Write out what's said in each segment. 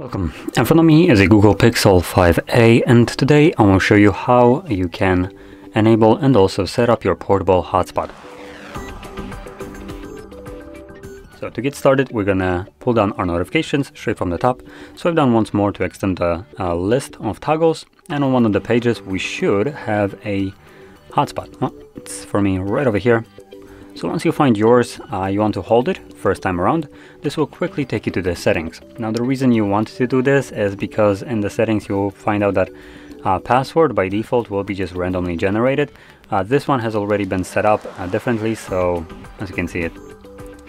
Welcome. In front of me is a Google Pixel 5a, and today I will show you how you can enable and also set up your portable hotspot. So to get started, we're gonna pull down our notifications straight from the top. Swipe down once more to extend the list of toggles, and on one of the pages we should have a hotspot. Well, it's for me right over here. So once you find yours, you want to hold it first time around. This will quickly take you to the settings. Now the reason you want to do this is because in the settings you'll find out that password by default will be just randomly generated. This one has already been set up differently, so as you can see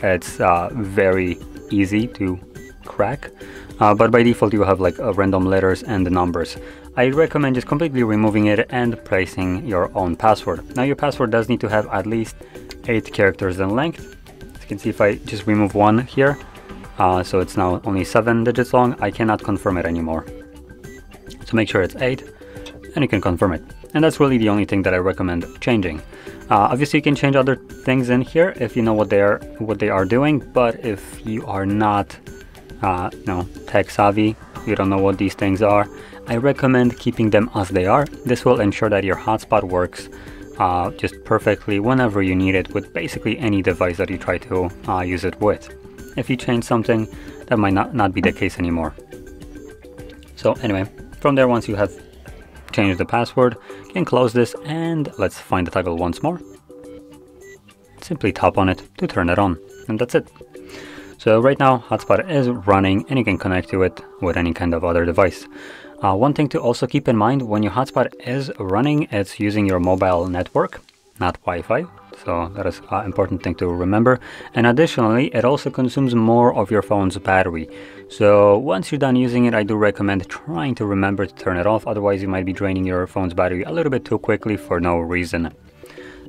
it's very easy to crack. But by default you have like random letters and the numbers. I recommend just completely removing it and placing your own password. Now your password does need to have at least 8 characters in length. As you can see, if I just remove one here, so it's now only 7 digits long, I cannot confirm it anymore. So make sure it's 8 and you can confirm it. And that's really the only thing that I recommend changing. Obviously you can change other things in here if you know what they are doing, but if you are not tech savvy, you don't know what these things are, I recommend keeping them as they are. This will ensure that your hotspot works just perfectly whenever you need it with basically any device that you try to use it with. If you change something, that might not be the case anymore. So anyway, from there, once you have changed the password, you can close this and let's find the toggle once more. Simply tap on it to turn it on, and that's it. So right now, hotspot is running and you can connect to it with any kind of other device. One thing to also keep in mind, when your hotspot is running, it's using your mobile network, not Wi-Fi. So that is an important thing to remember. And additionally, it also consumes more of your phone's battery. So once you're done using it, I do recommend trying to remember to turn it off. Otherwise, you might be draining your phone's battery a little bit too quickly for no reason.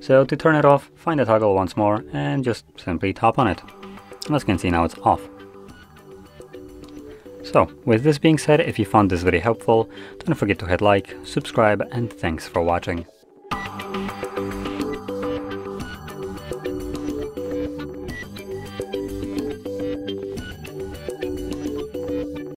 So to turn it off, find the toggle once more and just simply tap on it. As you can see, now it's off. So, with this being said, if you found this video helpful, don't forget to hit like, subscribe, and thanks for watching.